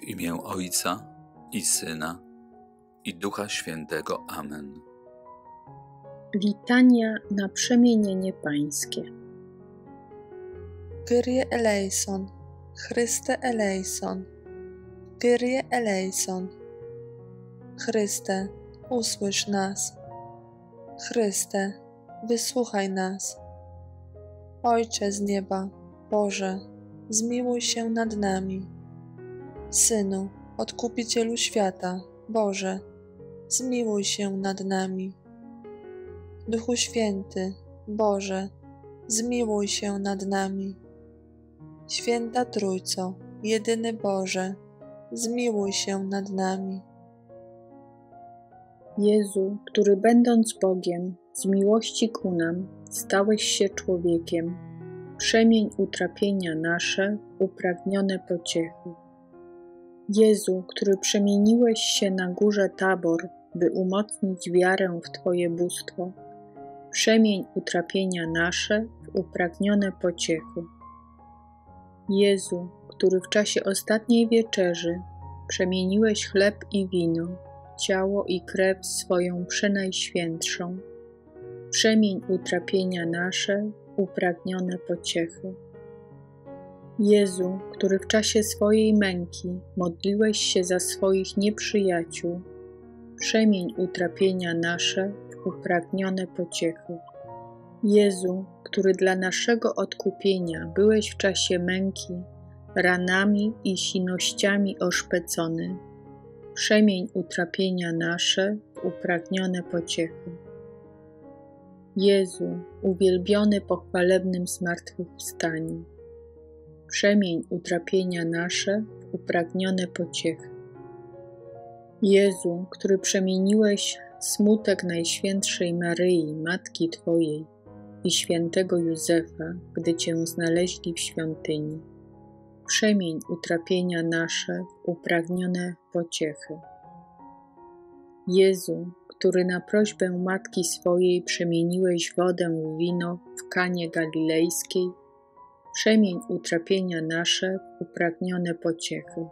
W imię Ojca i Syna, i Ducha Świętego. Amen. Litania na Przemienienie Pańskie. Kyrie eleison, Chryste eleison, Kyrie eleison. Chryste, usłysz nas. Chryste, wysłuchaj nas. Ojcze z nieba, Boże, zmiłuj się nad nami. Synu, Odkupicielu świata, Boże, zmiłuj się nad nami. Duchu Święty, Boże, zmiłuj się nad nami. Święta Trójco, jedyny Boże, zmiłuj się nad nami. Jezu, który będąc Bogiem, z miłości ku nam, stałeś się człowiekiem, przemień utrapienia nasze, upragnione pociechy. Jezu, który przemieniłeś się na górze Tabor, by umocnić wiarę w Twoje bóstwo, przemień utrapienia nasze w upragnione pociechy. Jezu, który w czasie ostatniej wieczerzy przemieniłeś chleb i wino, ciało i krew swoją przenajświętszą, przemień utrapienia nasze w upragnione pociechy. Jezu, który w czasie swojej męki modliłeś się za swoich nieprzyjaciół, przemień utrapienia nasze w upragnione pociechy. Jezu, który dla naszego odkupienia byłeś w czasie męki ranami i sinościami oszpecony, przemień utrapienia nasze w upragnione pociechy. Jezu, uwielbiony po chwalebnym zmartwychwstaniu, przemień utrapienia nasze w upragnione pociechy. Jezu, który przemieniłeś smutek Najświętszej Maryi, Matki Twojej i świętego Józefa, gdy Cię znaleźli w świątyni, przemień utrapienia nasze w upragnione pociechy. Jezu, który na prośbę Matki swojej przemieniłeś wodę w wino w Kanie Galilejskiej, przemień utrapienia nasze w upragnione pociechy.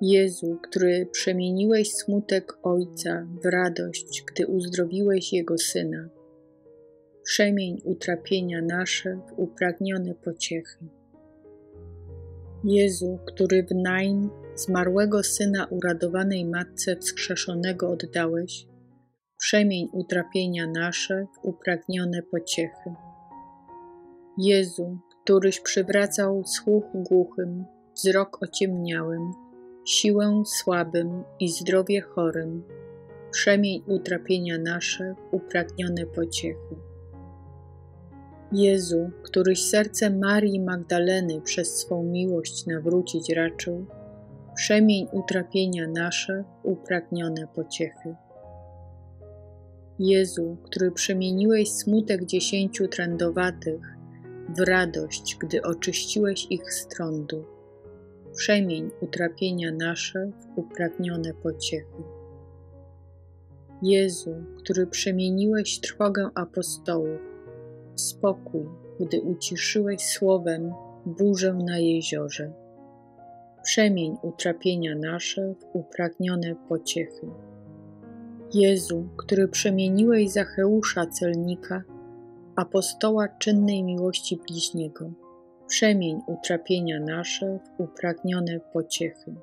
Jezu, który przemieniłeś smutek Ojca w radość, gdy uzdrowiłeś Jego Syna, przemień utrapienia nasze w upragnione pociechy. Jezu, który w najm zmarłego Syna uradowanej Matce wskrzeszonego oddałeś, przemień utrapienia nasze w upragnione pociechy. Jezu, któryś przywracał słuch głuchym, wzrok ociemniałym, siłę słabym i zdrowie chorym, przemień utrapienia nasze w upragnione pociechy. Jezu, któryś serce Marii Magdaleny przez swą miłość nawrócić raczył, przemień utrapienia nasze w upragnione pociechy. Jezu, który przemieniłeś smutek 10 trędowatych w radość, gdy oczyściłeś ich z trądu, przemień utrapienia nasze w upragnione pociechy. Jezu, który przemieniłeś trwogę apostołów w spokój, gdy uciszyłeś słowem burzę na jeziorze, przemień utrapienia nasze w upragnione pociechy. Jezu, który przemieniłeś Zacheusza celnika, apostoła czynnej miłości bliźniego, przemień utrapienia nasze w upragnione pociechy.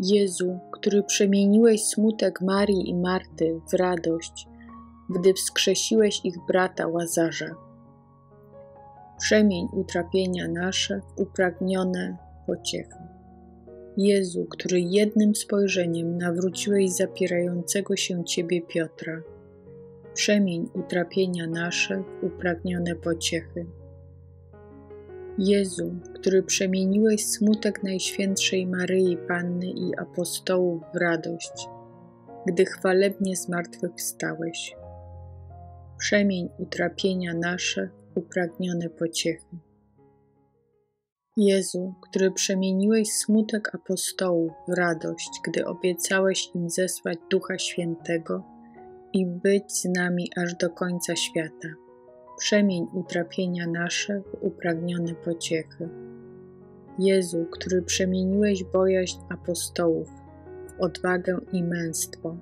Jezu, który przemieniłeś smutek Marii i Marty w radość, gdy wskrzesiłeś ich brata Łazarza, przemień utrapienia nasze w upragnione pociechy. Jezu, który jednym spojrzeniem nawróciłeś zapierającego się Ciebie Piotra, przemień utrapienia nasze w upragnione pociechy. Jezu, który przemieniłeś smutek Najświętszej Maryi Panny i apostołów w radość, gdy chwalebnie zmartwychwstałeś, przemień utrapienia nasze w upragnione pociechy. Jezu, który przemieniłeś smutek apostołów w radość, gdy obiecałeś im zesłać Ducha Świętego i być z nami aż do końca świata, przemień utrapienia nasze w upragnione pociechy. Jezu, który przemieniłeś bojaźń apostołów w odwagę i męstwo,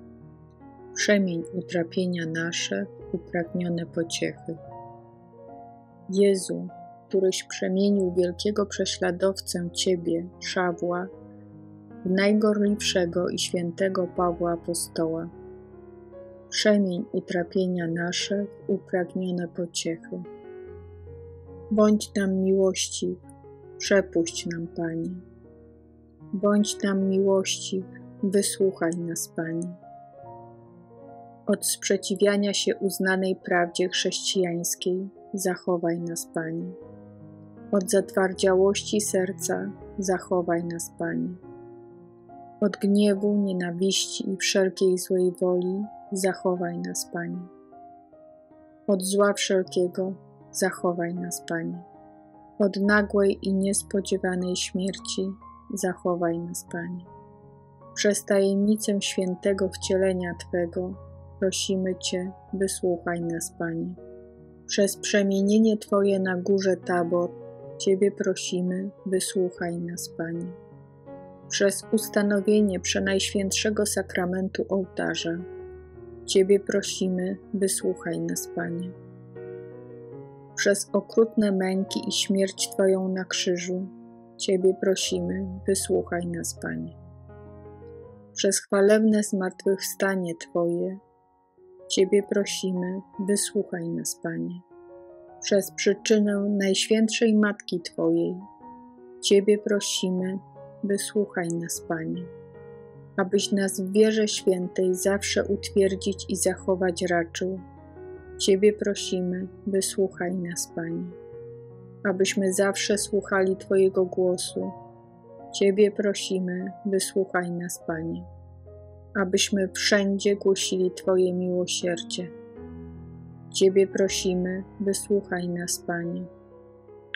przemień utrapienia nasze w upragnione pociechy. Jezu, któryś przemienił wielkiego prześladowcę Ciebie, Szawła, w najgorliwszego i świętego Pawła Apostoła, przemień utrapienia nasze w upragnione pociechy. Bądź nam miłościw, przepuść nam, Panie. Bądź nam miłościw, wysłuchaj nas, Panie. Od sprzeciwiania się uznanej prawdzie chrześcijańskiej zachowaj nas, Panie. Od zatwardziałości serca zachowaj nas, Panie. Od gniewu, nienawiści i wszelkiej złej woli zachowaj nas, Panie. Od zła wszelkiego zachowaj nas, Panie. Od nagłej i niespodziewanej śmierci zachowaj nas, Panie. Przez tajemnicę świętego wcielenia Twego prosimy Cię, wysłuchaj nas, Panie. Przez przemienienie Twoje na górze Tabor Ciebie prosimy, wysłuchaj nas, Panie. Przez ustanowienie Przenajświętszego Sakramentu Ołtarza Ciebie prosimy, wysłuchaj nas, Panie. Przez okrutne męki i śmierć Twoją na krzyżu Ciebie prosimy, wysłuchaj nas, Panie. Przez chwalebne zmartwychwstanie Twoje Ciebie prosimy, wysłuchaj nas, Panie. Przez przyczynę Najświętszej Matki Twojej Ciebie prosimy, wysłuchaj nas, Panie. Abyś nas w wierze świętej zawsze utwierdzić i zachować raczył, Ciebie prosimy, wysłuchaj nas, Panie. Abyśmy zawsze słuchali Twojego głosu, Ciebie prosimy, wysłuchaj nas, Panie. Abyśmy wszędzie głosili Twoje miłosierdzie, Ciebie prosimy, wysłuchaj nas, Panie.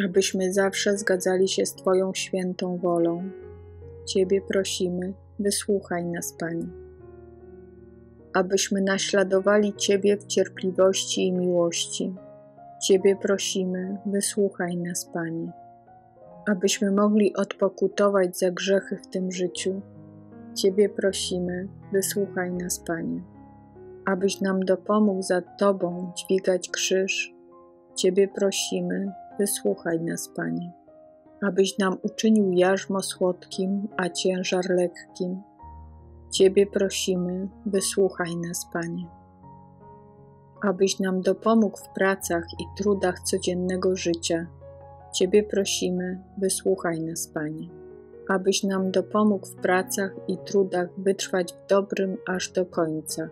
Abyśmy zawsze zgadzali się z Twoją świętą wolą, Ciebie prosimy, wysłuchaj nas, Panie. Abyśmy naśladowali Ciebie w cierpliwości i miłości, Ciebie prosimy, wysłuchaj nas, Panie. Abyśmy mogli odpokutować za grzechy w tym życiu, Ciebie prosimy, wysłuchaj nas, Panie. Abyś nam dopomógł za Tobą dźwigać krzyż, Ciebie prosimy, wysłuchaj nas, Panie. Abyś nam uczynił jarzmo słodkim, a ciężar lekkim, Ciebie prosimy, wysłuchaj nas, Panie. Abyś nam dopomógł w pracach i trudach codziennego życia, Ciebie prosimy, wysłuchaj nas, Panie. Abyś nam dopomógł w pracach i trudach wytrwać w dobrym aż do końca,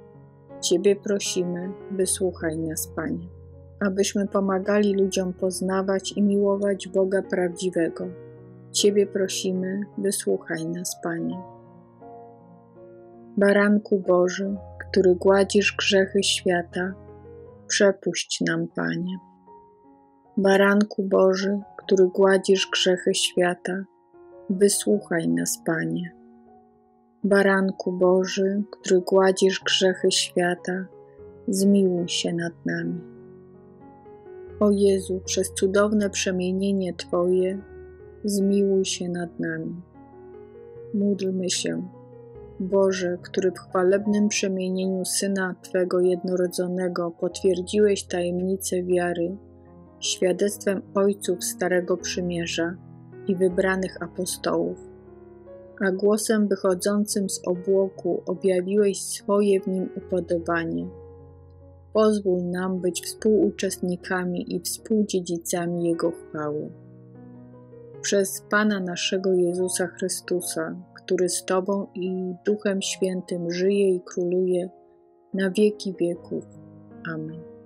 Ciebie prosimy, wysłuchaj nas, Panie. Abyśmy pomagali ludziom poznawać i miłować Boga prawdziwego, Ciebie prosimy, wysłuchaj nas, Panie. Baranku Boży, który gładzisz grzechy świata, przepuść nam, Panie. Baranku Boży, który gładzisz grzechy świata, wysłuchaj nas, Panie. Baranku Boży, który gładzisz grzechy świata, zmiłuj się nad nami. O Jezu, przez cudowne przemienienie Twoje, zmiłuj się nad nami. Módlmy się. Boże, który w chwalebnym przemienieniu Syna Twego jednorodzonego potwierdziłeś tajemnicę wiary, świadectwem ojców Starego Przymierza i wybranych apostołów, a głosem wychodzącym z obłoku objawiłeś swoje w nim upodobanie. Pozwól nam być współuczestnikami i współdziedzicami Jego chwały. Przez Pana naszego Jezusa Chrystusa, który z Tobą i Duchem Świętym żyje i króluje na wieki wieków. Amen.